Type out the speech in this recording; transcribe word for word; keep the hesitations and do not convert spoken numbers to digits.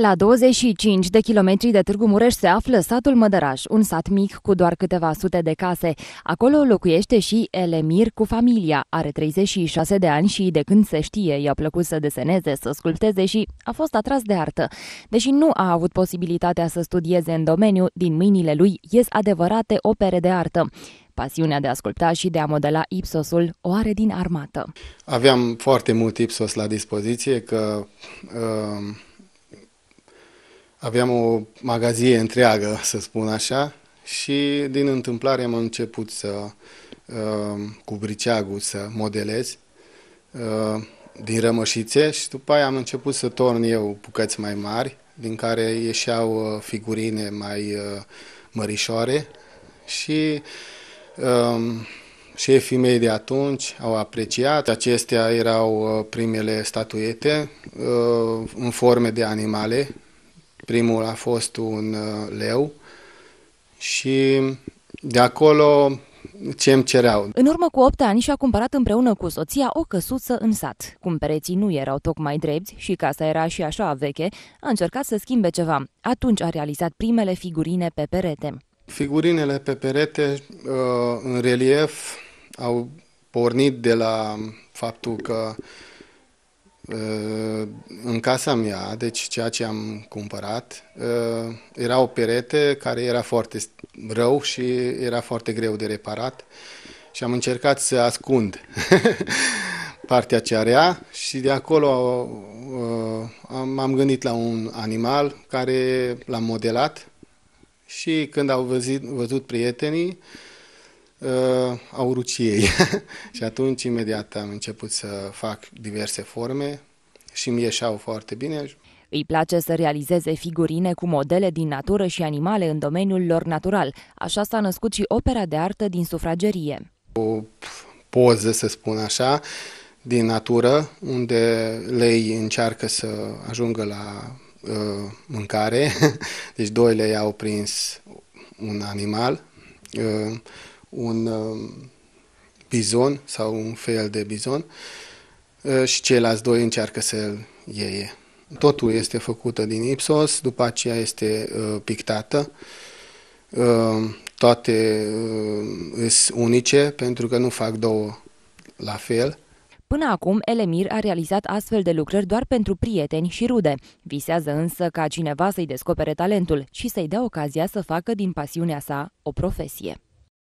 La douăzeci și cinci de kilometri de Târgu Mureș se află satul Mădăraș, un sat mic cu doar câteva sute de case. Acolo locuiește și Elemir cu familia. Are treizeci și șase de ani și de când se știe i-a plăcut să deseneze, să sculpteze și a fost atras de artă. Deși nu a avut posibilitatea să studieze în domeniu, din mâinile lui ies adevărate opere de artă. Pasiunea de a sculpta și de a modela Ipsosul o are din armată. Aveam foarte mult Ipsos la dispoziție, că... Uh... aveam o magazie întreagă, să spun așa, și din întâmplare am început să, cu briceagul să modelez din rămășițe și după aia am început să torn eu bucăți mai mari, din care ieșeau figurine mai mărișoare și... Șefii mei de atunci au apreciat. Acestea erau primele statuete în forme de animale. Primul a fost un leu și de acolo ce îmi cereau. În urmă cu opt ani și-a cumpărat împreună cu soția o căsuță în sat. Cum pereții nu erau tocmai drepți și casa era și așa veche, a încercat să schimbe ceva. Atunci a realizat primele figurine pe perete. Figurinele pe perete în relief au pornit de la faptul că în casa mea, deci ceea ce am cumpărat, era o perete care era foarte rău și era foarte greu de reparat și am încercat să ascund partea cea rea și de acolo m-am gândit la un animal care l-am modelat și când au văzut, văzut prietenii, au ruciei și atunci imediat am început să fac diverse forme și mi ieșeau foarte bine. Îi place să realizeze figurine cu modele din natură și animale în domeniul lor natural. Așa s-a născut și opera de artă din sufragerie. O poză, să spun așa, din natură, unde lei încearcă să ajungă la uh, mâncare. Deci doi lei au prins un animal, uh, un bizon sau un fel de bizon și ceilalți doi încearcă să-l ieie. Totul este făcută din Ipsos, după aceea este pictată. Toate sunt unice pentru că nu fac două la fel. Până acum, Elemir a realizat astfel de lucrări doar pentru prieteni și rude. Visează însă ca cineva să-i descopere talentul și să-i dea ocazia să facă din pasiunea sa o profesie.